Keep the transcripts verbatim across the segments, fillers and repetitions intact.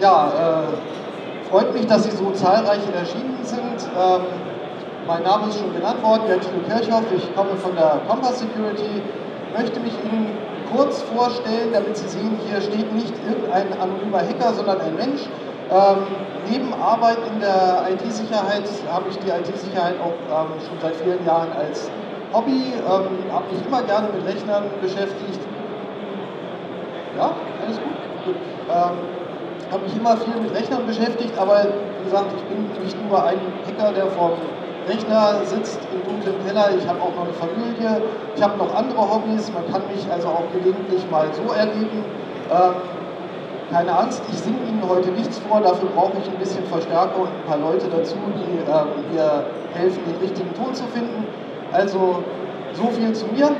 Ja, äh, freut mich, dass Sie so zahlreich erschienen sind. Ähm, mein Name ist schon genannt worden, Gentil Kirchhoff. Ich komme von der Compass Security. Möchte mich Ihnen kurz vorstellen, damit Sie sehen, hier steht nicht irgendein anonymer Hacker, sondern ein Mensch. Ähm, neben Arbeit in der I T-Sicherheit habe ich die I T-Sicherheit auch ähm, schon seit vielen Jahren als Hobby. Ähm, habe mich immer gerne mit Rechnern beschäftigt. Ja, alles gut? Gut. Ähm, habe mich immer viel mit Rechnern beschäftigt, aber wie gesagt, ich bin nicht nur ein Hacker, der vorm Rechner sitzt im dunklen Keller, ich habe auch noch eine Familie, ich habe noch andere Hobbys, man kann mich also auch gelegentlich mal so erleben. Ähm, keine Angst, ich singe Ihnen heute nichts vor, dafür brauche ich ein bisschen Verstärkung und ein paar Leute dazu, die äh, mir helfen, den richtigen Ton zu finden. Also, so viel zu mir.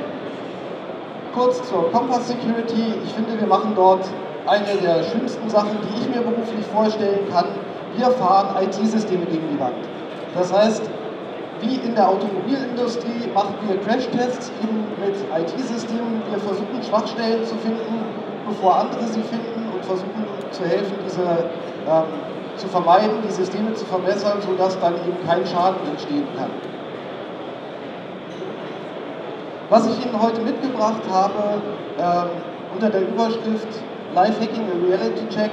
Kurz zur Compass Security, ich finde, wir machen dort eine der schlimmsten Sachen, die ich mir beruflich vorstellen kann. Wir fahren I T-Systeme gegen die Wand. Das heißt, wie in der Automobilindustrie machen wir Crashtests eben mit I T-Systemen. Wir versuchen Schwachstellen zu finden, bevor andere sie finden und versuchen zu helfen, diese ähm, zu vermeiden, die Systeme zu verbessern, sodass dann eben kein Schaden entstehen kann. Was ich Ihnen heute mitgebracht habe, ähm, unter der Überschrift Live-Hacking, a Reality-Check,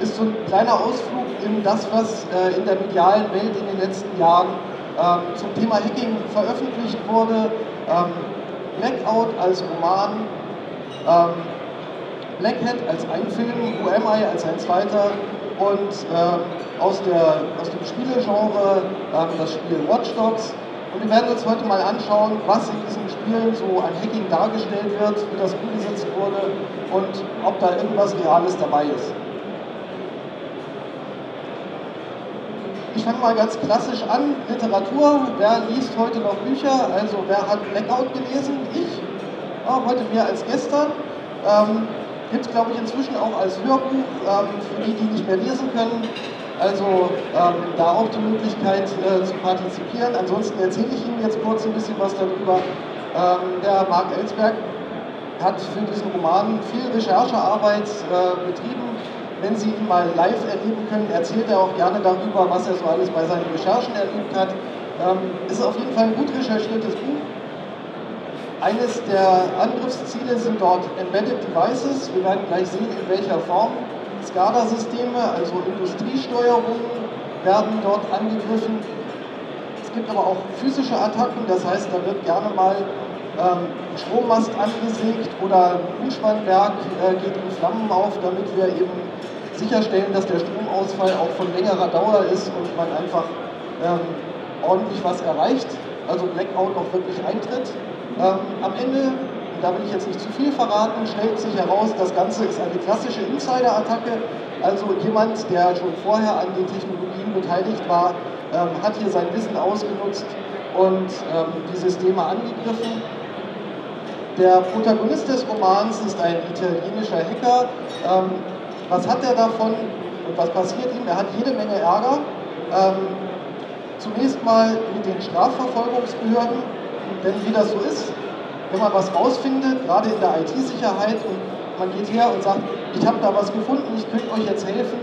ist so ein kleiner Ausflug in das, was äh, in der medialen Welt in den letzten Jahren ähm, zum Thema Hacking veröffentlicht wurde. Ähm, Blackout als Roman, ähm, Black Hat als ein Film, Who Am I als ein zweiter und äh, aus, der, aus dem Spielegenre äh, das Spiel Watch Dogs. Und wir werden uns heute mal anschauen, was in diesem Spiel so an Hacking dargestellt wird, wie das umgesetzt wurde und ob da irgendwas Reales dabei ist. Ich fange mal ganz klassisch an. Literatur, wer liest heute noch Bücher? Also wer hat Blackout gelesen? Ich. Ja, heute mehr als gestern. Ähm, Gibt es, glaube ich, inzwischen auch als Hörbuch ähm, für die, die nicht mehr lesen können. Also ähm, da auch die Möglichkeit äh, zu partizipieren. Ansonsten erzähle ich Ihnen jetzt kurz ein bisschen was darüber. Ähm, der Mark Elsberg hat für diesen Roman viel Recherchearbeit äh, betrieben. Wenn Sie ihn mal live erleben können, erzählt er auch gerne darüber, was er so alles bei seinen Recherchen erlebt hat. Ähm, ist auf jeden Fall ein gut recherchiertes Buch. Eines der Angriffsziele sind dort Embedded Devices. Wir werden gleich sehen, in welcher Form. SCADA-Systeme, also Industriesteuerungen, werden dort angegriffen. Es gibt aber auch physische Attacken, das heißt, da wird gerne mal ähm, ein Strommast angesägt oder ein Umspannwerk äh, geht in Flammen auf, damit wir eben sicherstellen, dass der Stromausfall auch von längerer Dauer ist und man einfach ähm, ordentlich was erreicht, also Blackout noch wirklich eintritt. Ähm, am Ende, da will ich jetzt nicht zu viel verraten, stellt sich heraus, das Ganze ist eine klassische Insider-Attacke. Also jemand, der schon vorher an den Technologien beteiligt war, ähm, hat hier sein Wissen ausgenutzt und ähm, die Systeme angegriffen. Der Protagonist des Romans ist ein italienischer Hacker. Ähm, was hat er davon und was passiert ihm? Er hat jede Menge Ärger. Ähm, zunächst mal mit den Strafverfolgungsbehörden, denn wie das so ist, wenn man was rausfindet, gerade in der I T-Sicherheit, und man geht her und sagt, ich habe da was gefunden, ich könnte euch jetzt helfen,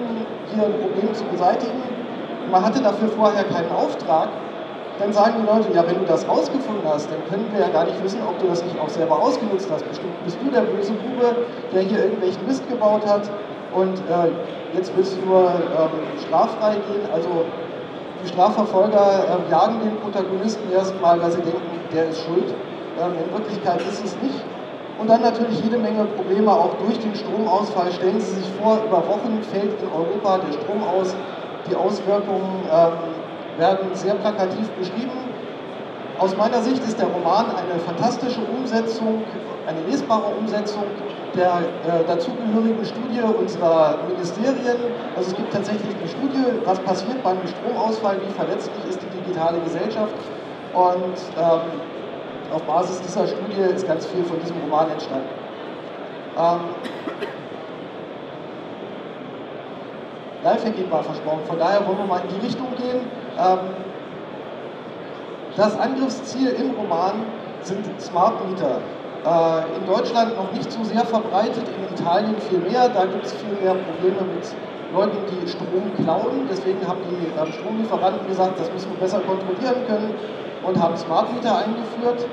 hier ein Problem zu beseitigen, und man hatte dafür vorher keinen Auftrag, dann sagen die Leute, ja, wenn du das rausgefunden hast, dann können wir ja gar nicht wissen, ob du das nicht auch selber ausgenutzt hast. Bestimmt bist du der böse Bube, der hier irgendwelchen Mist gebaut hat, und äh, jetzt willst du nur ähm, straffrei gehen. Also die Strafverfolger äh, jagen den Protagonisten erstmal, weil sie denken, der ist schuld. In Wirklichkeit ist es nicht. Und dann natürlich jede Menge Probleme, auch durch den Stromausfall. Stellen Sie sich vor, über Wochen fällt in Europa der Strom aus. Die Auswirkungen ähm, werden sehr plakativ beschrieben. Aus meiner Sicht ist der Roman eine fantastische Umsetzung, eine lesbare Umsetzung der äh, dazugehörigen Studie unserer Ministerien. Also es gibt tatsächlich eine Studie, was passiert bei einem Stromausfall, wie verletzlich ist die digitale Gesellschaft. Und ähm, auf Basis dieser Studie ist ganz viel von diesem Roman entstanden. Ähm, Live-Hacking war versprochen, von daher wollen wir mal in die Richtung gehen. Ähm, das Angriffsziel im Roman sind Smart Meter. Äh, in Deutschland noch nicht so sehr verbreitet, in Italien viel mehr. Da gibt es viel mehr Probleme mit Leute, die Strom klauen. Deswegen haben die ähm, Stromlieferanten gesagt, das müssen wir besser kontrollieren können und haben Smart Meter eingeführt.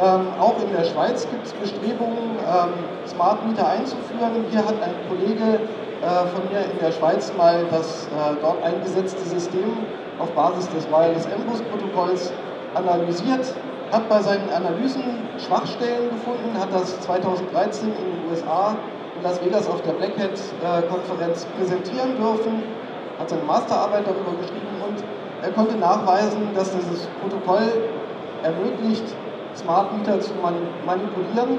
Ähm, auch in der Schweiz gibt es Bestrebungen, ähm, Smart Meter einzuführen. Hier hat ein Kollege äh, von mir in der Schweiz mal das äh, dort eingesetzte System auf Basis des Wireless-M-Bus-Protokolls analysiert, hat bei seinen Analysen Schwachstellen gefunden, hat das zweitausenddreizehn in den U S A in Las Vegas auf der Black Hat-Konferenz präsentieren dürfen, hat seine Masterarbeit darüber geschrieben und er konnte nachweisen, dass dieses Protokoll ermöglicht, Smart Meter zu manipulieren,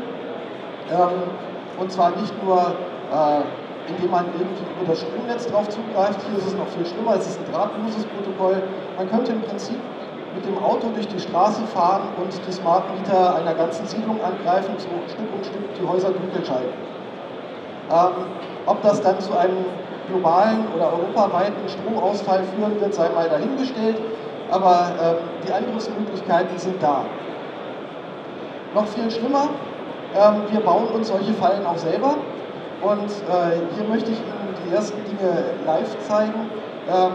und zwar nicht nur indem man irgendwie über das Stromnetz drauf zugreift. Hier ist es noch viel schlimmer, es ist ein drahtloses Protokoll. Man könnte im Prinzip mit dem Auto durch die Straße fahren und die Smart Meter einer ganzen Siedlung angreifen, so Stück um Stück die Häuser dunkelschalten. Ähm, ob das dann zu einem globalen oder europaweiten Stromausfall führen wird, sei mal dahingestellt, aber ähm, die Angriffsmöglichkeiten sind da. Noch viel schlimmer, ähm, wir bauen uns solche Fallen auch selber, und äh, hier möchte ich Ihnen die ersten Dinge live zeigen. Ähm,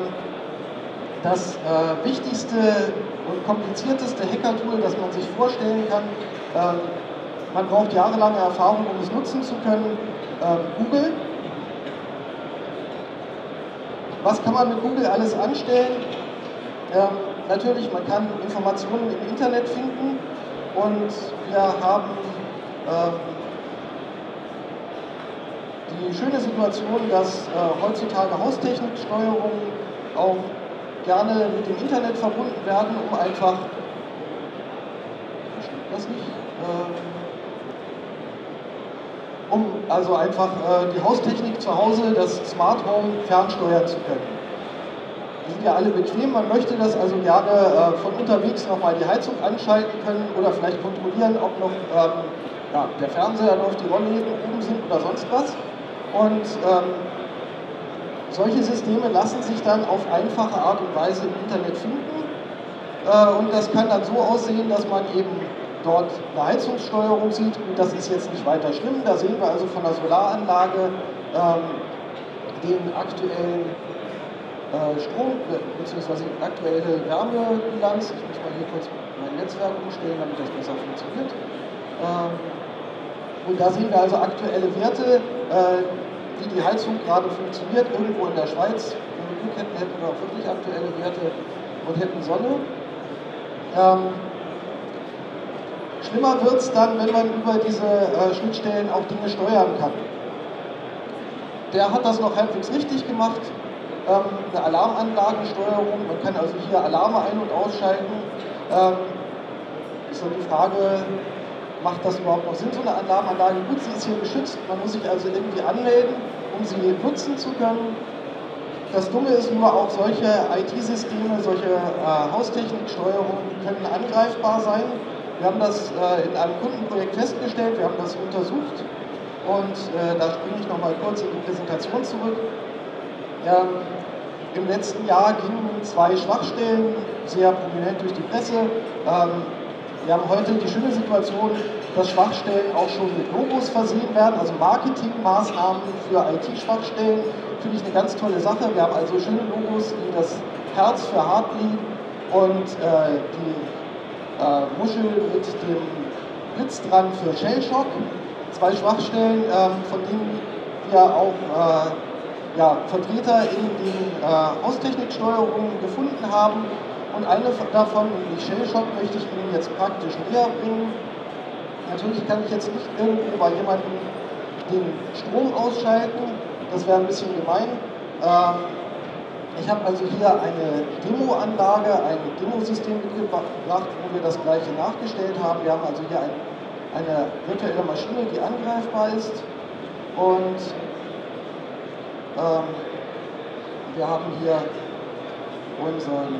Das äh, wichtigste und komplizierteste Hacker-Tool, das man sich vorstellen kann. Ähm, man braucht jahrelange Erfahrung, um es nutzen zu können. Ähm, Google. Was kann man mit Google alles anstellen? Ähm, natürlich, man kann Informationen im Internet finden, und wir haben ähm, die schöne Situation, dass äh, heutzutage Haustechniksteuerungen auch gerne mit dem Internet verbunden werden, um einfach, stimmt das nicht, äh, um also einfach äh, die Haustechnik zu Hause, das Smart Home, fernsteuern zu können. Die sind ja alle bequem, man möchte das also gerne äh, von unterwegs nochmal die Heizung anschalten können oder vielleicht kontrollieren, ob noch ähm, ja, der Fernseher läuft, die Rollläden oben sind oder sonst was. Und ähm, solche Systeme lassen sich dann auf einfache Art und Weise im Internet finden, und das kann dann so aussehen, dass man eben dort eine Heizungssteuerung sieht. Gut, das ist jetzt nicht weiter schlimm, da sehen wir also von der Solaranlage ähm, den aktuellen äh, Strom bzw. die aktuelle Wärmebilanz. Ich muss mal hier kurz mein Netzwerk umstellen, damit das besser funktioniert. Ähm, und da sehen wir also aktuelle Werte, äh, wie die Heizung gerade funktioniert, irgendwo in der Schweiz. Wenn wir Glück hätten, hätten wir auch wirklich aktuelle Werte und hätten Sonne. Ähm, schlimmer wird es dann, wenn man über diese äh, Schnittstellen auch Dinge steuern kann. Der hat das noch halbwegs richtig gemacht, ähm, eine Alarmanlagensteuerung, man kann also hier Alarme ein- und ausschalten. Ähm, ist dann die Frage, macht das überhaupt noch Sinn, so eine Alarmanlage? Gut, sie ist hier geschützt, man muss sich also irgendwie anmelden, um sie nutzen zu können. Das Dumme ist nur, auch solche I T-Systeme, solche äh, Haustechniksteuerungen können angreifbar sein. Wir haben das äh, in einem Kundenprojekt festgestellt, wir haben das untersucht, und äh, da springe ich nochmal kurz in die Präsentation zurück. Ähm, Im letzten Jahr gingen zwei Schwachstellen sehr prominent durch die Presse. Ähm, Wir haben heute die schöne Situation, dass Schwachstellen auch schon mit Logos versehen werden, also Marketingmaßnahmen für I T-Schwachstellen. Finde ich eine ganz tolle Sache. Wir haben also schöne Logos wie das Herz für Heartbleed und äh, die äh, Muschel mit dem Blitz dran für Shellshock. Zwei Schwachstellen, äh, von denen wir auch äh, ja, Vertreter in den äh, Haustechniksteuerungen gefunden haben. Und eine davon, nämlich Shellshock, möchte ich Ihnen jetzt praktisch näher bringen. Natürlich kann ich jetzt nicht irgendwo bei jemandem den Strom ausschalten, das wäre ein bisschen gemein. Ich habe also hier eine Demo-Anlage, ein Demosystem mitgebracht, wo wir das gleiche nachgestellt haben. Wir haben also hier ein, eine virtuelle Maschine, die angreifbar ist. Und ähm, wir haben hier unseren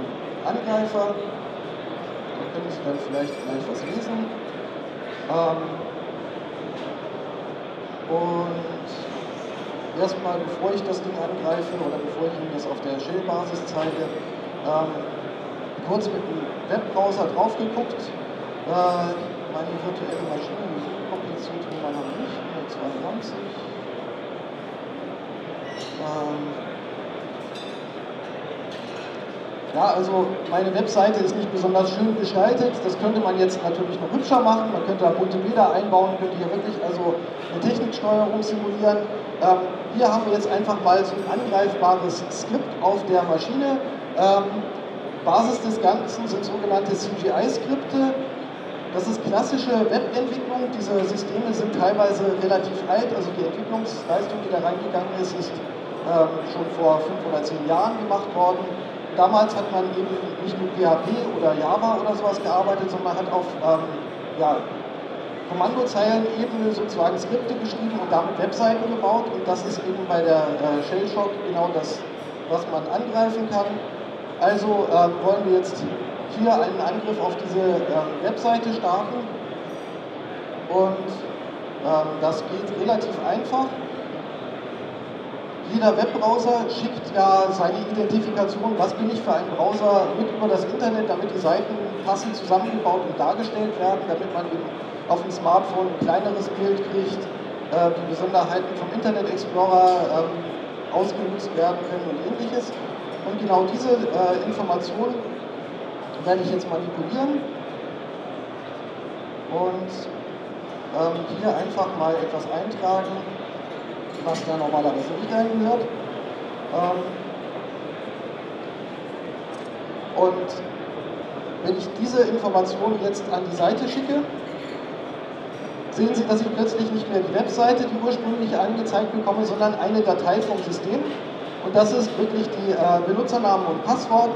Angreifer, da können Sie dann vielleicht gleich was lesen. Ähm und erstmal, bevor ich das Ding angreife oder bevor ich Ihnen das auf der Shell-Basis zeige, ähm, kurz mit dem Webbrowser drauf geguckt. Äh, meine virtuelle Maschine, so kompliziert wie man haben nicht, hundertzweiundneunzig. Ähm Ja, also meine Webseite ist nicht besonders schön gestaltet, das könnte man jetzt natürlich noch hübscher machen, man könnte da bunte Bilder einbauen, könnte hier wirklich also eine Techniksteuerung simulieren. Ähm, hier haben wir jetzt einfach mal so ein angreifbares Skript auf der Maschine. Ähm, Basis des Ganzen sind sogenannte C G I-Skripte. Das ist klassische Webentwicklung, diese Systeme sind teilweise relativ alt, also die Entwicklungsleistung, die da reingegangen ist, ist ähm, schon vor fünf oder zehn Jahren gemacht worden. Damals hat man eben nicht mit P H P oder Java oder sowas gearbeitet, sondern man hat auf ähm, ja, Kommandozeilenebene sozusagen Skripte geschrieben und damit Webseiten gebaut, und das ist eben bei der äh, Shellshock genau das, was man angreifen kann. Also ähm, wollen wir jetzt hier einen Angriff auf diese ähm, Webseite starten, und ähm, das geht relativ einfach. Jeder Webbrowser schickt ja seine Identifikation, was bin ich für einen Browser, mit über das Internet, damit die Seiten passend zusammengebaut und dargestellt werden, damit man eben auf dem Smartphone ein kleineres Bild kriegt, äh, die Besonderheiten vom Internet Explorer ähm, ausgenutzt werden können und ähnliches. Und genau diese äh, Informationen werde ich jetzt manipulieren und ähm, hier einfach mal etwas eintragen, was da normalerweise nicht reingehört. Ähm und wenn ich diese Information jetzt an die Seite schicke, sehen Sie, dass ich plötzlich nicht mehr die Webseite, die ursprünglich angezeigt bekomme, sondern eine Datei vom System. Und das ist wirklich die äh, Benutzernamen und Passwort.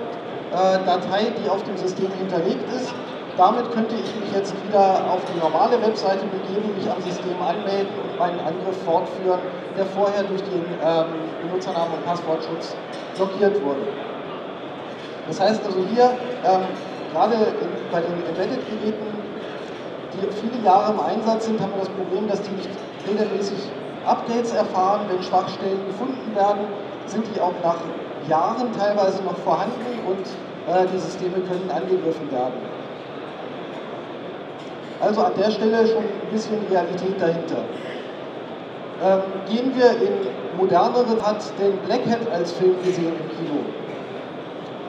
Datei, die auf dem System hinterlegt ist. Damit könnte ich mich jetzt wieder auf die normale Webseite begeben, mich am System anmelden und meinen Angriff fortführen, der vorher durch den ähm, Benutzernamen- und Passwortschutz blockiert wurde. Das heißt also hier, ähm, gerade in, bei den Embedded-Geräten, die viele Jahre im Einsatz sind, haben wir das Problem, dass die nicht regelmäßig Updates erfahren. Wenn Schwachstellen gefunden werden, sind die auch nach Jahren teilweise noch vorhanden, und äh, die Systeme können angegriffen werden. Also an der Stelle schon ein bisschen Realität dahinter. Ähm, gehen wir in modernere, hat den Black Hat als Film gesehen im Kino.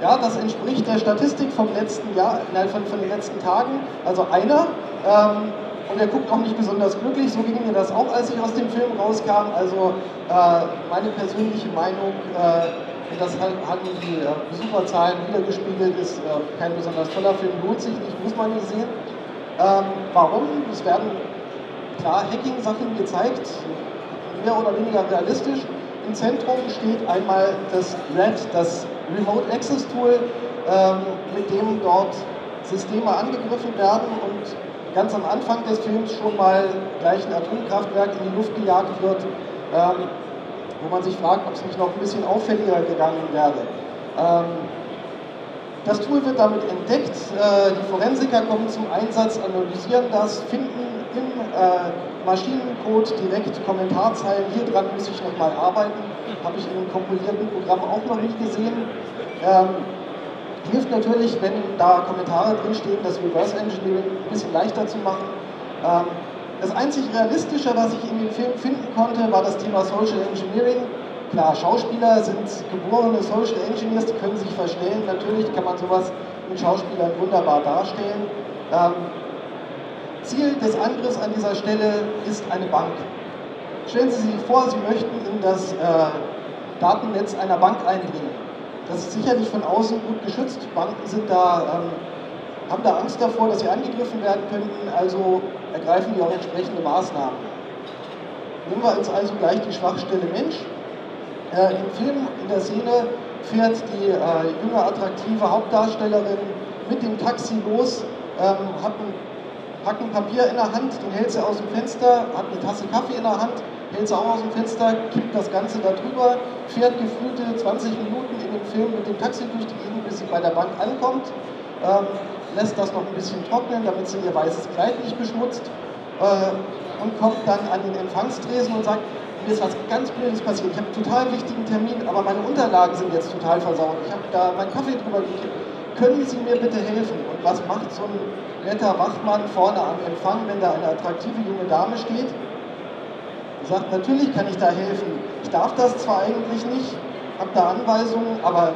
Ja, das entspricht der Statistik vom letzten Jahr, nein, von, von den letzten Tagen, also einer, ähm, und er guckt auch nicht besonders glücklich, so ging mir das auch, als ich aus dem Film rauskam. Also äh, meine persönliche Meinung, äh, das haben die Besucherzahlen wiedergespiegelt, ist kein besonders toller Film, lohnt sich nicht, muss man nicht sehen. Ähm, warum? Es werden klar Hacking-Sachen gezeigt, mehr oder weniger realistisch. Im Zentrum steht einmal das RED, das Remote Access Tool, ähm, mit dem dort Systeme angegriffen werden und ganz am Anfang des Films schon mal gleich ein Atomkraftwerk in die Luft gejagt wird. Ähm, wo man sich fragt, ob es nicht noch ein bisschen auffälliger gegangen wäre. Ähm, das Tool wird damit entdeckt, äh, die Forensiker kommen zum Einsatz, analysieren das, finden im äh, Maschinencode direkt Kommentarzeilen, hier dran muss ich nochmal arbeiten, habe ich in einem kompilierten Programm auch noch nicht gesehen. Ähm, hilft natürlich, wenn da Kommentare drinstehen, das Reverse Engineering ein bisschen leichter zu machen. Ähm, Das einzig Realistische, was ich in dem Film finden konnte, war das Thema Social Engineering. Klar, Schauspieler sind geborene Social Engineers, die können sich verstellen. Natürlich kann man sowas mit Schauspielern wunderbar darstellen. Ähm, Ziel des Angriffs an dieser Stelle ist eine Bank. Stellen Sie sich vor, Sie möchten in das äh, Datennetz einer Bank eindringen. Das ist sicherlich von außen gut geschützt. Banken sind da, ähm, haben da Angst davor, dass sie angegriffen werden könnten. Also ergreifen die auch entsprechende Maßnahmen. Nehmen wir uns also gleich die Schwachstelle Mensch. Äh, Im Film, in der Szene, fährt die äh, junge, attraktive Hauptdarstellerin mit dem Taxi los, ähm, hat einen Packen Papier in der Hand, den hält sie aus dem Fenster, hat eine Tasse Kaffee in der Hand, hält sie auch aus dem Fenster, kippt das Ganze da drüber, fährt gefühlte zwanzig Minuten in dem Film mit dem Taxi durch die Gegend, bis sie bei der Bank ankommt. Ähm, lässt das noch ein bisschen trocknen, damit sie ihr weißes Kleid nicht beschmutzt, äh, und kommt dann an den Empfangstresen und sagt, mir ist was ganz Blödes passiert, ich habe einen total wichtigen Termin, aber meine Unterlagen sind jetzt total versaut, ich habe da meinen Kaffee drüber gekippt, können Sie mir bitte helfen? Und was macht so ein netter Wachmann vorne am Empfang, wenn da eine attraktive junge Dame steht? Er sagt, natürlich kann ich da helfen, ich darf das zwar eigentlich nicht, habe da Anweisungen, aber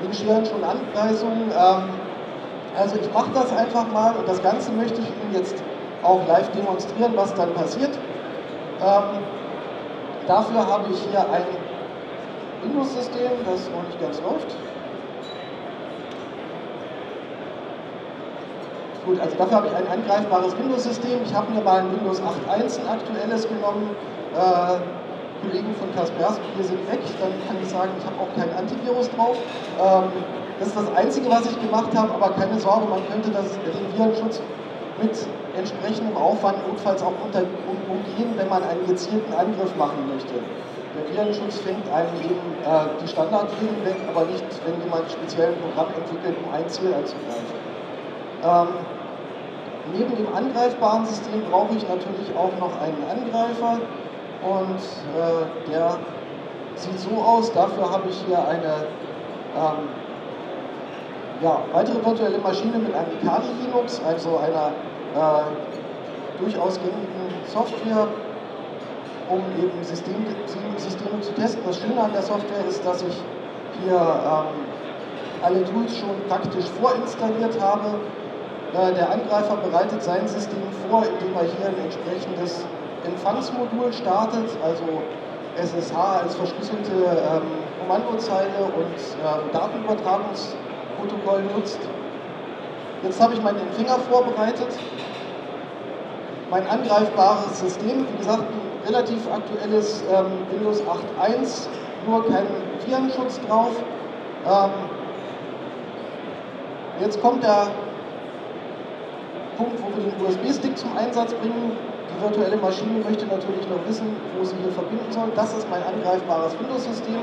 Mir geschwirren schon Anweisungen. Ähm, also ich mache das einfach mal und das Ganze möchte ich Ihnen jetzt auch live demonstrieren, was dann passiert. Ähm, dafür habe ich hier ein Windows-System, das noch nicht ganz läuft. Gut, also dafür habe ich ein angreifbares Windows-System. Ich habe mir mal ein Windows acht Punkt eins, ein aktuelles genommen. Äh, Kollegen von Kaspersky, wir sind weg. Dann kann ich sagen, ich habe auch kein Antivirus drauf. Ähm, das ist das Einzige, was ich gemacht habe, aber keine Sorge, man könnte das, den Virenschutz mit entsprechendem Aufwand notfalls auch unter, um, umgehen, wenn man einen gezielten Angriff machen möchte. Der Virenschutz fängt einem eben äh, die Standardviren weg, aber nicht, wenn jemand speziell ein Programm entwickelt, um ein Ziel anzugreifen. Ähm, Neben dem angreifbaren System brauche ich natürlich auch noch einen Angreifer und äh, der sieht so aus. Dafür habe ich hier eine ähm, ja, weitere virtuelle Maschine mit einem Kali Linux, also einer äh, durchaus gängigen Software, um eben System, Systeme zu testen. Das Schöne an der Software ist, dass ich hier ähm, alle Tools schon praktisch vorinstalliert habe. Der Angreifer bereitet sein System vor, indem er hier ein entsprechendes Empfangsmodul startet, also S S H als verschlüsselte ähm, Kommandozeile und ähm, Datenübertragungsprotokoll nutzt. Jetzt habe ich meinen Empfänger vorbereitet. Mein angreifbares System, wie gesagt, ein relativ aktuelles ähm, Windows acht Punkt eins, nur kein Virenschutz drauf. Ähm, jetzt kommt der Punkt, wo wir den U S B-Stick zum Einsatz bringen. Die virtuelle Maschine möchte natürlich noch wissen, wo sie hier verbinden soll. Das ist mein angreifbares Windows-System.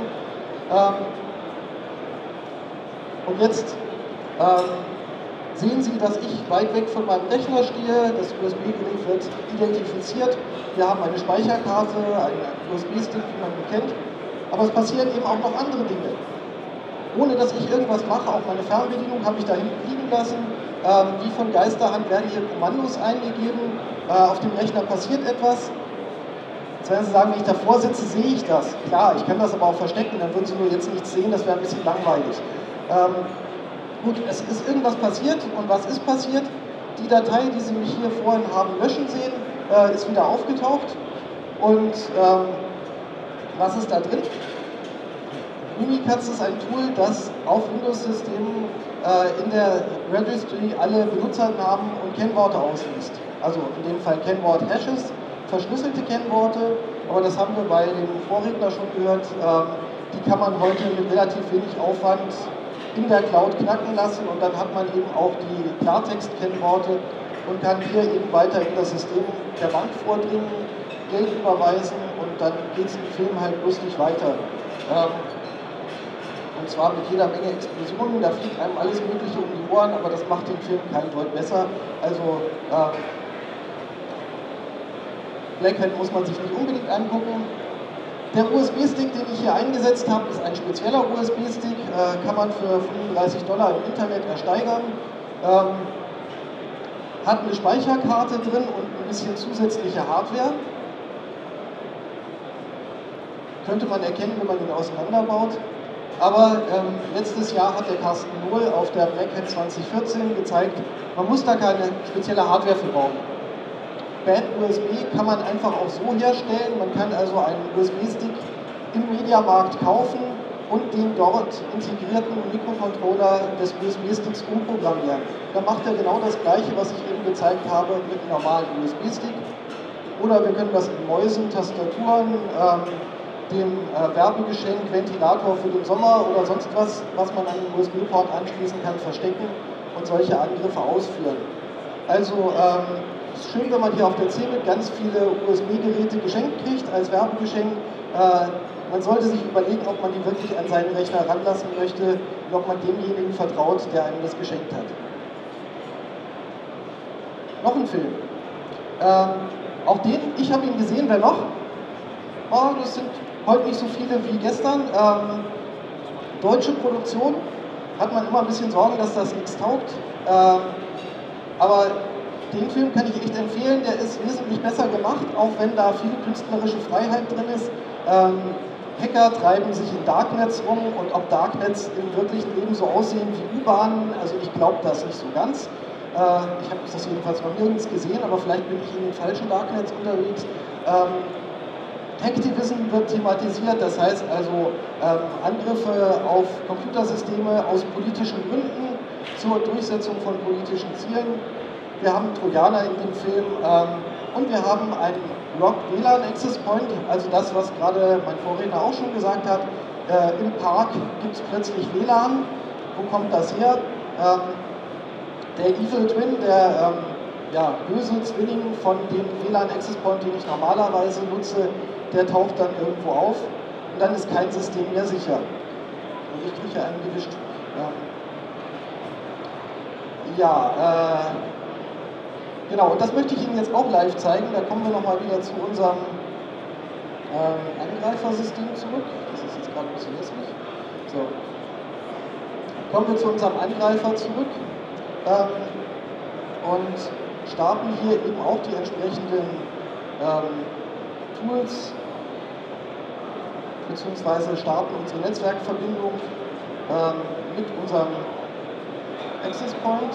Ähm und jetzt ähm, sehen Sie, dass ich weit weg von meinem Rechner stehe. Das U S B-Gerät wird identifiziert. Wir haben eine Speicherkarte, einen U S B-Stick, wie man ihn kennt. Aber es passieren eben auch noch andere Dinge. Ohne dass ich irgendwas mache, auch meine Fernbedienung habe ich da hinten liegen lassen. Ähm, wie von Geisterhand werden hier Kommandos eingegeben, äh, auf dem Rechner passiert etwas. Jetzt werden Sie sagen, wenn ich davor sitze, sehe ich das. Klar, ich kann das aber auch verstecken, dann würden Sie nur jetzt nichts sehen, das wäre ein bisschen langweilig. Ähm, gut, es ist irgendwas passiert und was ist passiert? Die Datei, die Sie mich hier vorhin haben löschen sehen, äh, ist wieder aufgetaucht. Und ähm, was ist da drin? Mimikatz ist ein Tool, das auf Windows-Systemen äh, in der Registry alle Benutzernamen und Kennworte ausliest. Also in dem Fall Kennwort-Hashes, verschlüsselte Kennworte, aber das haben wir bei dem Vorredner schon gehört, ähm, die kann man heute mit relativ wenig Aufwand in der Cloud knacken lassen und dann hat man eben auch die Klartext-Kennworte und kann hier eben weiter in das System der Bank vordringen, Geld überweisen und dann geht es im Film halt lustig weiter. Ähm, Und zwar mit jeder Menge Explosionen, da fliegt einem alles Mögliche um die Ohren, aber das macht den Film kein Deut besser. Also äh, Black Hat muss man sich nicht unbedingt angucken. Der U S B-Stick, den ich hier eingesetzt habe, ist ein spezieller U S B-Stick, äh, kann man für fünfunddreißig Dollar im Internet ersteigern. Ähm, hat eine Speicherkarte drin und ein bisschen zusätzliche Hardware. Könnte man erkennen, wenn man ihn auseinanderbaut. Aber ähm, letztes Jahr hat der Karsten Nohl auf der Black Hat zwanzig vierzehn gezeigt, man muss da keine spezielle Hardware für bauen. Bad U S B kann man einfach auch so herstellen, man kann also einen U S B-Stick im Mediamarkt kaufen und den dort integrierten Mikrocontroller des U S B-Sticks umprogrammieren. Da macht er genau das gleiche, was ich eben gezeigt habe mit einem normalen U S B-Stick. Oder wir können das in Mäusen, Tastaturen, ähm, dem äh, Werbegeschenk, Ventilator für den Sommer oder sonst was, was man an den U S B-Port anschließen kann, verstecken und solche Angriffe ausführen. Also ähm, ist schön, wenn man hier auf der CeBIT ganz viele U S B-Geräte geschenkt kriegt als Werbegeschenk. Äh, man sollte sich überlegen, ob man die wirklich an seinen Rechner ranlassen möchte und ob man demjenigen vertraut, der einem das geschenkt hat. Noch ein Film. Ähm, auch den, ich habe ihn gesehen, wer noch? Oh, das sind heute nicht so viele wie gestern. Ähm, deutsche Produktion, hat man immer ein bisschen Sorgen, dass das nichts taugt. Ähm, aber den Film kann ich echt empfehlen, der ist wesentlich besser gemacht, auch wenn da viel künstlerische Freiheit drin ist. Ähm, Hacker treiben sich in Darknets rum und ob Darknets im wirklichen Leben so aussehen wie U-Bahnen, also ich glaube das nicht so ganz. Äh, ich habe das jedenfalls noch nirgends gesehen, aber vielleicht bin ich in den falschen Darknets unterwegs. Ähm, Hacktivism wird thematisiert, das heißt also ähm, Angriffe auf Computersysteme aus politischen Gründen zur Durchsetzung von politischen Zielen. Wir haben Trojaner in dem Film ähm, und wir haben einen Log W LAN Access Point, also das, was gerade mein Vorredner auch schon gesagt hat, äh, im Park gibt es plötzlich W LAN. Wo kommt das her? Ähm, der Evil Twin, der ähm, ja, böse Zwilling von dem W LAN Access Point, den ich normalerweise nutze, der taucht dann irgendwo auf und dann ist kein System mehr sicher. Und ich kriege einen gewischt. Ja, ja äh, genau, und das möchte ich Ihnen jetzt auch live zeigen. Da kommen wir nochmal wieder zu unserem ähm, Angreifersystem zurück. Das ist jetzt gerade ein bisschen lässig. So. Kommen wir zu unserem Angreifer zurück ähm, und starten hier eben auch die entsprechenden ähm, Tools, beziehungsweise starten unsere Netzwerkverbindung ähm, mit unserem Access Point.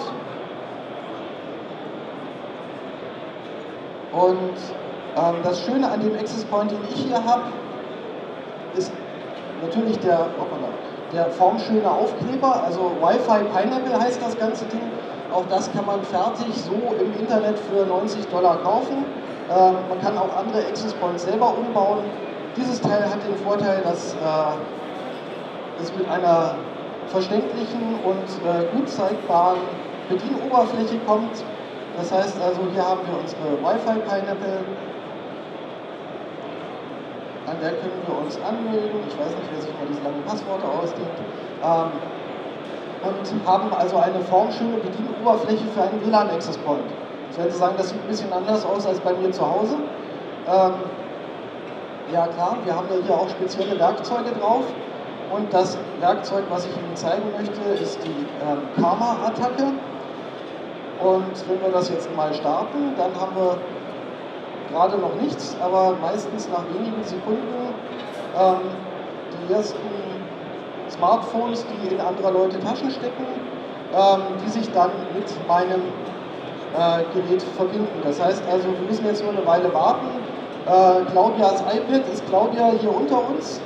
Und ähm, das Schöne an dem Access Point, den ich hier habe, ist natürlich der, der formschöne Aufkleber, also WiFi Pineapple heißt das ganze Ding. Auch das kann man fertig so im Internet für neunzig Dollar kaufen. Ähm, man kann auch andere Access Points selber umbauen. Dieses Teil hat den Vorteil, dass äh, es mit einer verständlichen und äh, gut zeigbaren Bedienoberfläche kommt. Das heißt also, hier haben wir unsere WiFi Pineapple, an der können wir uns anmelden, ich weiß nicht, wer sich mal diese langen Passworte ausdenkt, ähm, und haben also eine formschöne Bedienoberfläche für einen W LAN Access Point. Ich würde sagen, das sieht ein bisschen anders aus als bei mir zu Hause. Ähm, ja klar, wir haben ja hier auch spezielle Werkzeuge drauf und das Werkzeug, was ich Ihnen zeigen möchte, ist die ähm, Karma-Attacke. Und wenn wir das jetzt mal starten, dann haben wir gerade noch nichts, aber meistens nach wenigen Sekunden ähm, die ersten Smartphones, die in anderer Leute Taschen stecken, ähm, die sich dann mit meinem äh, Gerät verbinden. Das heißt also, wir müssen jetzt nur eine Weile warten. Äh, Claudias iPad, ist Claudia hier unter uns?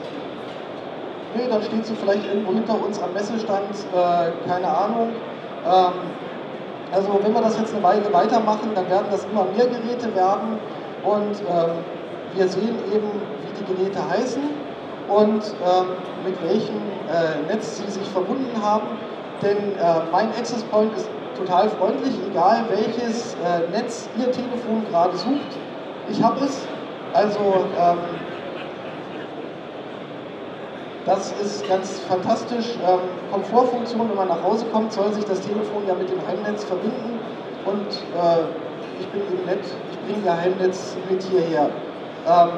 Nee, dann steht sie vielleicht irgendwo hinter uns am Messestand, äh, keine Ahnung. Ähm, Also wenn wir das jetzt eine Weile weitermachen, dann werden das immer mehr Geräte werden und ähm, wir sehen eben, wie die Geräte heißen und ähm, mit welchem äh, Netz sie sich verbunden haben. Denn äh, mein Access Point ist total freundlich, egal welches äh, Netz Ihr Telefon gerade sucht. Ich habe es. Also ähm, das ist ganz fantastisch. Ähm, Komfortfunktion, wenn man nach Hause kommt, soll sich das Telefon ja mit dem Heimnetz verbinden. Und äh, ich bin eben nett, ich bringe ja Heimnetz mit hierher. Ähm,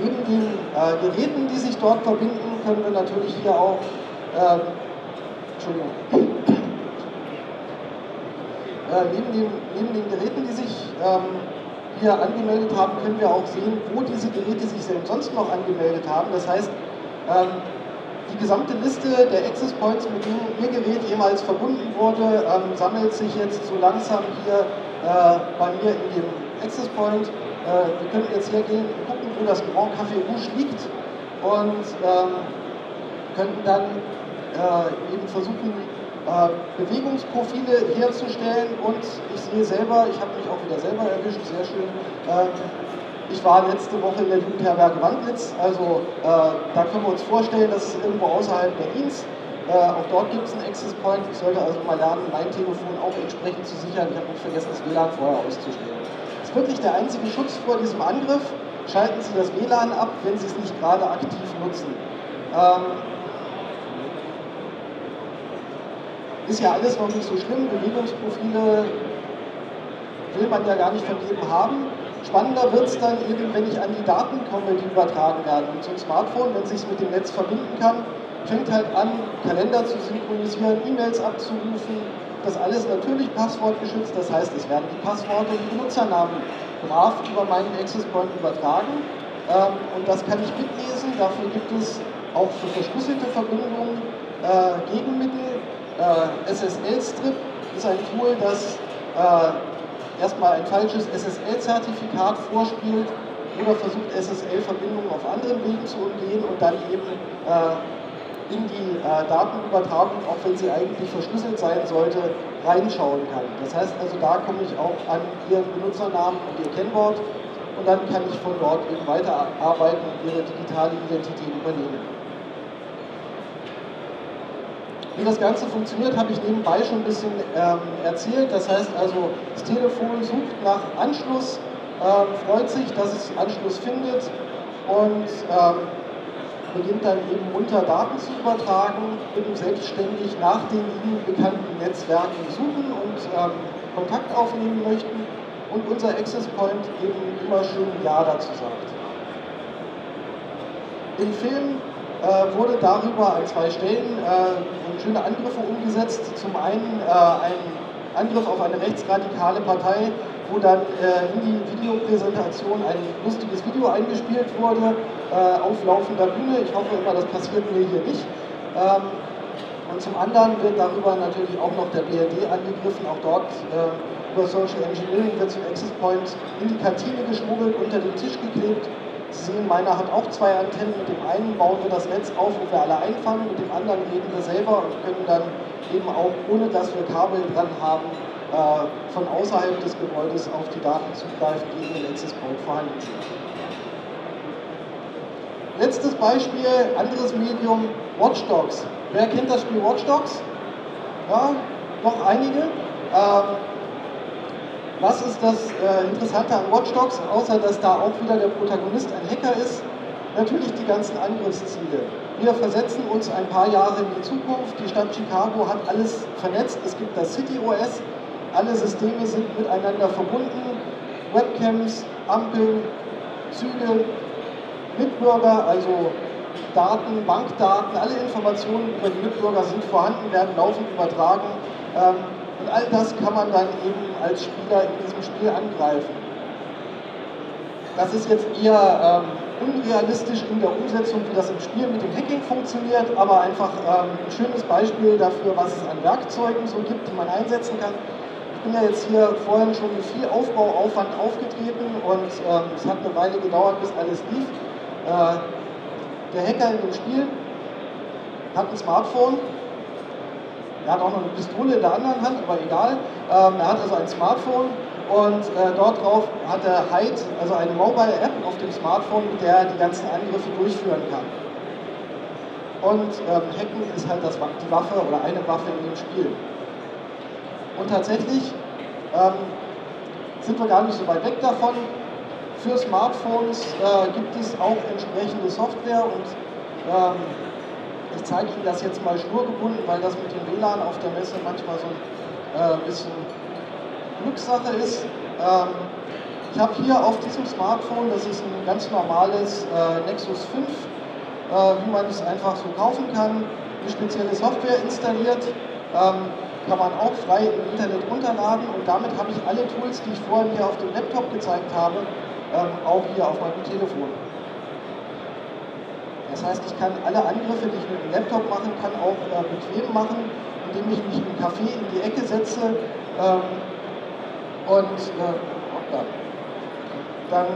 neben den äh, Geräten, die sich dort verbinden, können wir natürlich hier auch... Ähm, Entschuldigung. Äh, neben, den, neben den Geräten, die sich ähm, hier angemeldet haben, können wir auch sehen, wo diese Geräte sich sonst noch angemeldet haben. Das heißt, die gesamte Liste der Access Points, mit denen Ihr Gerät jemals verbunden wurde, ähm, sammelt sich jetzt so langsam hier äh, bei mir in dem Access Point. Äh, wir können jetzt hier gehen und gucken, wo das Grand Café Rouge liegt und ähm, könnten dann äh, eben versuchen, äh, Bewegungsprofile herzustellen. Und ich sehe selber, ich habe mich auch wieder selber erwischt, sehr schön. Äh, Ich war letzte Woche in der Jugendherberge Wandlitz, also äh, da können wir uns vorstellen, dass es irgendwo außerhalb Berlins, äh, auch dort gibt es einen Access Point. Ich sollte also mal lernen, mein Telefon auch entsprechend zu sichern. Ich habe nicht vergessen, das W LAN vorher auszustellen. Das ist wirklich der einzige Schutz vor diesem Angriff. Schalten Sie das W LAN ab, wenn Sie es nicht gerade aktiv nutzen. Ähm, ist ja alles noch nicht so schlimm, Bewegungsprofile will man ja gar nicht von jedem haben. Spannender wird es dann eben, wenn ich an die Daten komme, die übertragen werden. Und so ein Smartphone, wenn es sich mit dem Netz verbinden kann, fängt halt an, Kalender zu synchronisieren, E-Mails abzurufen. Das alles natürlich passwortgeschützt, das heißt, es werden die Passworte und die Benutzernamen brav über meinen Access Point übertragen. Und das kann ich mitlesen. Dafür gibt es auch für verschlüsselte Verbindungen äh, Gegenmittel. Äh, S S L Strip ist ein Tool, das äh, erstmal ein falsches S S L-Zertifikat vorspielt oder versucht, S S L-Verbindungen auf anderen Wegen zu umgehen und dann eben äh, in die äh, Datenübertragung, auch wenn sie eigentlich verschlüsselt sein sollte, reinschauen kann. Das heißt also, da komme ich auch an Ihren Benutzernamen und Ihr Kennwort. Und dann kann ich von dort eben weiterarbeiten und Ihre digitale Identität übernehmen. Wie das Ganze funktioniert, habe ich nebenbei schon ein bisschen ähm, erzählt. Das heißt also, das Telefon sucht nach Anschluss, ähm, freut sich, dass es Anschluss findet und ähm, beginnt dann eben runter Daten zu übertragen, eben selbstständig nach den Ihnen bekannten Netzwerken suchen und ähm, Kontakt aufnehmen möchten. Und unser Access Point eben immer schön Ja dazu sagt. Im Film äh, wurde darüber an zwei Stellen äh, schöne Angriffe umgesetzt. Zum einen äh, ein Angriff auf eine rechtsradikale Partei, wo dann äh, in die Videopräsentation ein lustiges Video eingespielt wurde, äh, auf laufender Bühne. Ich hoffe immer, das passiert mir hier nicht. Ähm, und zum anderen wird darüber natürlich auch noch der B N D angegriffen, auch dort äh, über Social Engineering wird zum Access Point in die Kantine geschmuggelt, unter den Tisch geklebt. Sie sehen, meiner hat auch zwei Antennen. Mit dem einen bauen wir das Netz auf, wo wir alle einfangen. Mit dem anderen reden wir selber und können dann eben auch, ohne dass wir Kabel dran haben, von außerhalb des Gebäudes auf die Daten zugreifen, die in den Access Point vorhanden sind. Letztes Beispiel, anderes Medium, Watch Dogs. Wer kennt das Spiel Watch Dogs? Ja, noch einige. Was ist das äh, Interessante an Watch Dogs, außer dass da auch wieder der Protagonist ein Hacker ist? Natürlich die ganzen Angriffsziele. Wir versetzen uns ein paar Jahre in die Zukunft. Die Stadt Chicago hat alles vernetzt. Es gibt das City O S. Alle Systeme sind miteinander verbunden. Webcams, Ampeln, Züge, Mitbürger, also Daten, Bankdaten, alle Informationen über die Mitbürger sind vorhanden, werden laufend übertragen. Ähm, Und all das kann man dann eben als Spieler in diesem Spiel angreifen. Das ist jetzt eher ähm, unrealistisch in der Umsetzung, wie das im Spiel mit dem Hacking funktioniert, aber einfach ähm, ein schönes Beispiel dafür, was es an Werkzeugen so gibt, die man einsetzen kann. Ich bin ja jetzt hier vorhin schon mit viel Aufbauaufwand aufgetreten und ähm, es hat eine Weile gedauert, bis alles lief. Äh, der Hacker in dem Spiel hat ein Smartphone. Er hat auch noch eine Pistole in der anderen Hand, aber egal. Ähm, er hat also ein Smartphone und äh, dort drauf hat er Hide, also eine Mobile-App auf dem Smartphone, mit der er die ganzen Angriffe durchführen kann. Und ähm, Hacken ist halt das, die Waffe oder eine Waffe in dem Spiel. Und tatsächlich ähm, sind wir gar nicht so weit weg davon. Für Smartphones äh, gibt es auch entsprechende Software und ähm, ich zeige Ihnen das jetzt mal schnurgebunden, weil das mit dem W LAN auf der Messe manchmal so ein äh, bisschen Glückssache ist. Ähm, ich habe hier auf diesem Smartphone, das ist ein ganz normales äh, Nexus fünf, äh, wie man es einfach so kaufen kann, eine spezielle Software installiert, ähm, kann man auch frei im Internet runterladen und damit habe ich alle Tools, die ich vorhin hier auf dem Laptop gezeigt habe, ähm, auch hier auf meinem Telefon. Das heißt, ich kann alle Angriffe, die ich mit dem Laptop machen kann, auch äh, bequem machen, indem ich mich im Café in die Ecke setze ähm, und äh, dann, dann,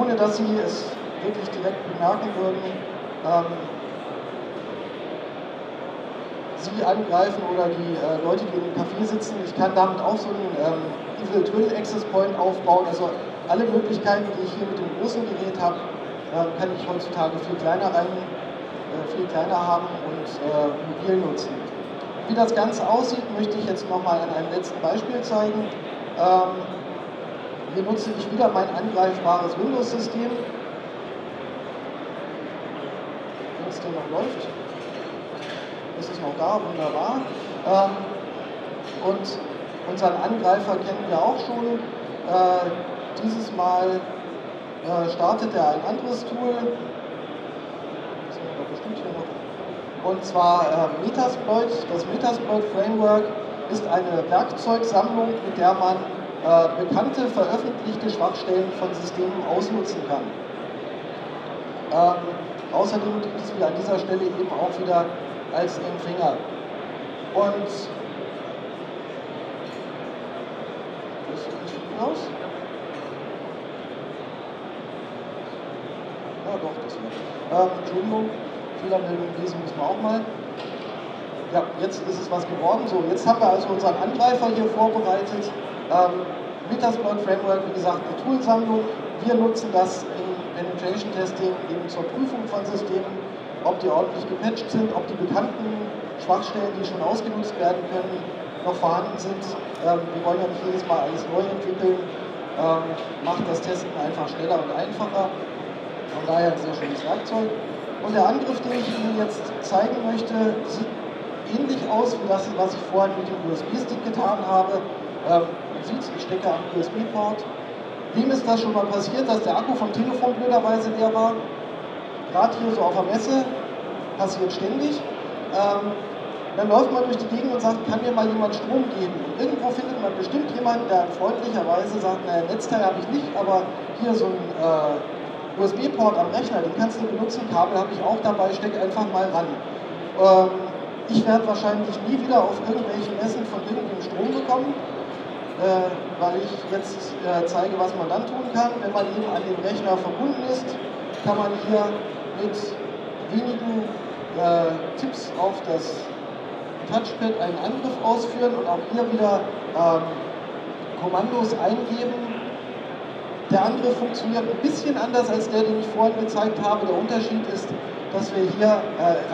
ohne dass Sie es wirklich direkt bemerken würden, ähm, Sie angreifen oder die äh, Leute, die im Café sitzen. Ich kann damit auch so einen ähm, Evil Twin Access Point aufbauen, also alle Möglichkeiten, die ich hier mit dem großen Gerät habe, kann ich heutzutage viel kleiner, rein, viel kleiner haben und äh, mobil nutzen. Wie das Ganze aussieht, möchte ich jetzt nochmal an einem letzten Beispiel zeigen. Ähm, hier nutze ich wieder mein angreifbares Windows-System. Wenn es denn noch läuft, ist es noch da, wunderbar. Ähm, und unseren Angreifer kennen wir auch schon. Äh, dieses Mal startet er ein anderes Tool, und zwar äh, Metasploit. Das Metasploit Framework ist eine Werkzeugsammlung, mit der man äh, bekannte, veröffentlichte Schwachstellen von Systemen ausnutzen kann. Ähm, außerdem gibt es wieder an dieser Stelle eben auch wieder als Empfänger. Und das sieht gut aus. Ja doch, das wird. Ähm, Entschuldigung, Fehlermeldung lesen müssen wir auch mal. Ja, jetzt ist es was geworden. So, jetzt haben wir also unseren Angreifer hier vorbereitet. Ähm, Metasploit Framework, wie gesagt, eine Toolsammlung. Wir nutzen das im Penetration Testing eben zur Prüfung von Systemen, ob die ordentlich gepatcht sind, ob die bekannten Schwachstellen, die schon ausgenutzt werden können, noch vorhanden sind. Ähm, wir wollen ja nicht jedes Mal alles neu entwickeln. Ähm, macht das Testen einfach schneller und einfacher. Von daher ein sehr schönes Werkzeug. Und der Angriff, den ich Ihnen jetzt zeigen möchte, sieht ähnlich aus wie das, was ich vorhin mit dem U S B-Stick getan habe. Ähm, man sieht es, ich stecke am U S B-Port. Wem ist das schon mal passiert, dass der Akku vom Telefon blöderweise leer war? Gerade hier so auf der Messe, passiert ständig. Ähm, dann läuft man durch die Gegend und sagt, kann mir mal jemand Strom geben? Und irgendwo findet man bestimmt jemanden, der freundlicherweise sagt, naja, Netzteil habe ich nicht, aber hier so ein äh, U S B-Port am Rechner, den kannst du benutzen, Kabel habe ich auch dabei, steck einfach mal ran. Ähm, Ich werde wahrscheinlich nie wieder auf irgendwelchen Messen von irgendeinem Strom bekommen, äh, weil ich jetzt äh, zeige, was man dann tun kann. Wenn man eben an den Rechner verbunden ist, kann man hier mit wenigen äh, Tipps auf das Touchpad einen Angriff ausführen und auch hier wieder ähm, Kommandos eingeben. Der Angriff funktioniert ein bisschen anders als der, den ich vorhin gezeigt habe. Der Unterschied ist, dass wir hier äh,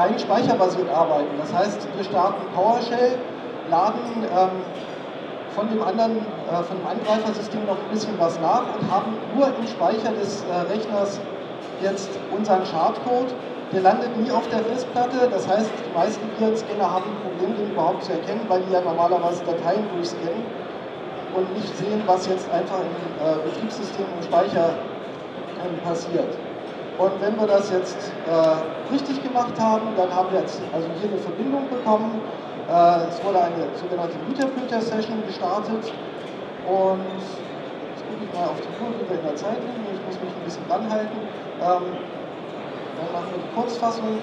rein speicherbasiert arbeiten. Das heißt, wir starten PowerShell, laden ähm, von dem anderen, äh, von dem Angreifersystem noch ein bisschen was nach und haben nur im Speicher des äh, Rechners jetzt unseren Schadcode. Der landet nie auf der Festplatte. Das heißt, die meisten Virenscanner haben ein Problem, den überhaupt zu erkennen, weil die ja normalerweise Dateien durchscannen und nicht sehen, was jetzt einfach im äh, Betriebssystem im Speicher äh, passiert. Und wenn wir das jetzt äh, richtig gemacht haben, dann haben wir jetzt also hier eine Verbindung bekommen. Äh, es wurde eine sogenannte Meterfilter-Session gestartet. Und jetzt gucke ich mal auf die Uhr, wie wir in der Zeit liegen. Ich muss mich ein bisschen ranhalten. Ähm, dann machen wir die Kurzfassung.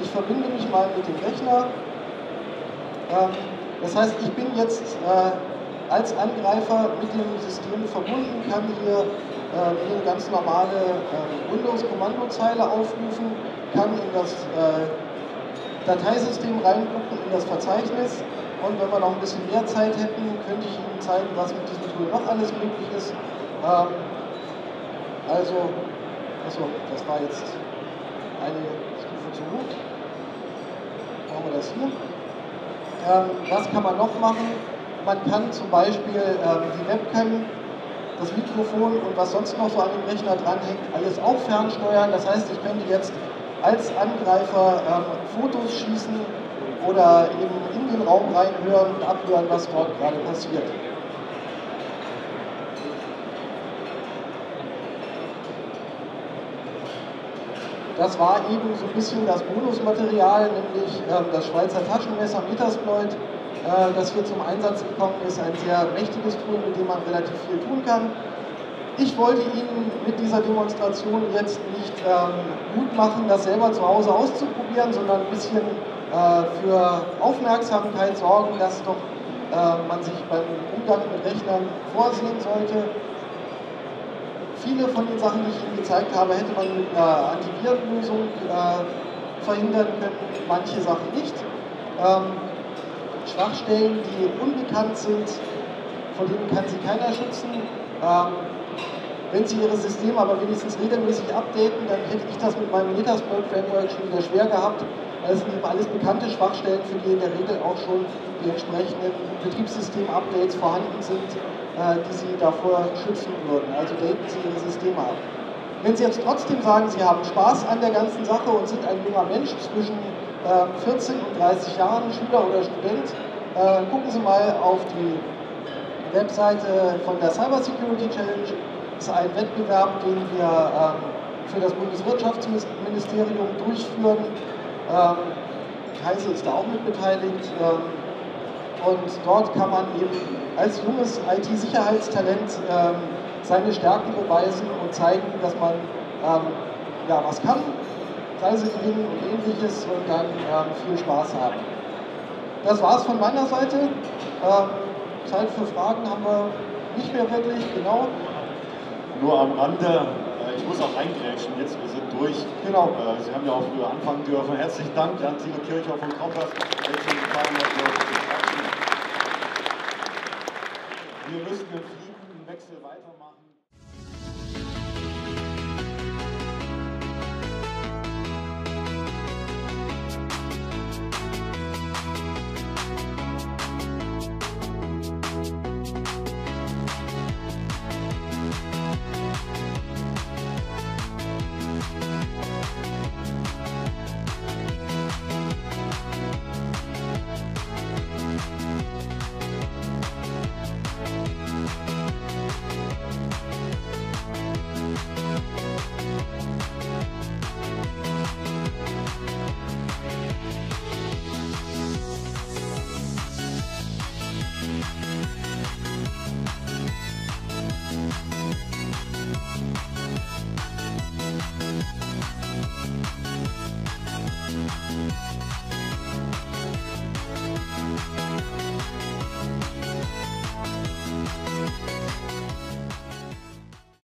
Ich verbinde mich mal mit dem Rechner. Ähm, das heißt, ich bin jetzt äh, als Angreifer mit dem System verbunden, kann hier eine ganz normale äh, Windows-Kommandozeile aufrufen, kann in das äh, Dateisystem reingucken, in das Verzeichnis, und wenn wir noch ein bisschen mehr Zeit hätten, könnte ich Ihnen zeigen, was mit diesem Tool noch alles möglich ist. Ähm, also, achso, das war jetzt eine Stufe zu hoch. Machen wir das hier. Ähm, was kann man noch machen? Man kann zum Beispiel ähm, die Webcam, das Mikrofon und was sonst noch so an dem Rechner dranhängt, alles auch fernsteuern. Das heißt, ich könnte jetzt als Angreifer ähm, Fotos schießen oder eben in den Raum reinhören und abhören, was dort gerade passiert. Das war eben so ein bisschen das Bonusmaterial, nämlich ähm, das Schweizer Taschenmesser Metasploit, das hier zum Einsatz gekommen ist, ein sehr mächtiges Tool, mit dem man relativ viel tun kann. Ich wollte Ihnen mit dieser Demonstration jetzt nicht ähm, Mut machen, das selber zu Hause auszuprobieren, sondern ein bisschen äh, für Aufmerksamkeit sorgen, dass doch äh, man sich beim Umgang mit Rechnern vorsehen sollte. Viele von den Sachen, die ich Ihnen gezeigt habe, hätte man mit einer Antivirenlösung äh, verhindern können, manche Sachen nicht. Ähm, Schwachstellen, die unbekannt sind, von denen kann sie keiner schützen. Ähm, wenn Sie Ihre Systeme aber wenigstens regelmäßig updaten, dann hätte ich das mit meinem Metasploit-Framework schon wieder schwer gehabt. Das sind eben alles bekannte Schwachstellen, für die in der Regel auch schon die entsprechenden Betriebssystem-Updates vorhanden sind, äh, die Sie davor schützen würden. Also daten Sie Ihre Systeme ab. Wenn Sie jetzt trotzdem sagen, Sie haben Spaß an der ganzen Sache und sind ein junger Mensch zwischen vierzehn und dreißig Jahren, Schüler oder Student, äh, gucken Sie mal auf die Webseite von der Cyber Security Challenge. Das ist ein Wettbewerb, den wir ähm, für das Bundeswirtschaftsministerium durchführen. Ähm, Heise ist da auch mit beteiligt. Ähm, und dort kann man eben als junges I T-Sicherheitstalent ähm, seine Stärken beweisen und zeigen, dass man ähm, ja, was kann, Preise gewinnen und ähnliches und dann ähm, viel Spaß haben. Das war's von meiner Seite. Ähm, Zeit für Fragen haben wir nicht mehr wirklich, genau. Nur am Rande, ich muss auch eingrätschen, jetzt wir sind durch. Genau. Sie haben ja auch früher anfangen dürfen. Herzlichen Dank, Gentil Kirchhoff von Compass. Wir müssen den fliegenden Wechsel weitermachen.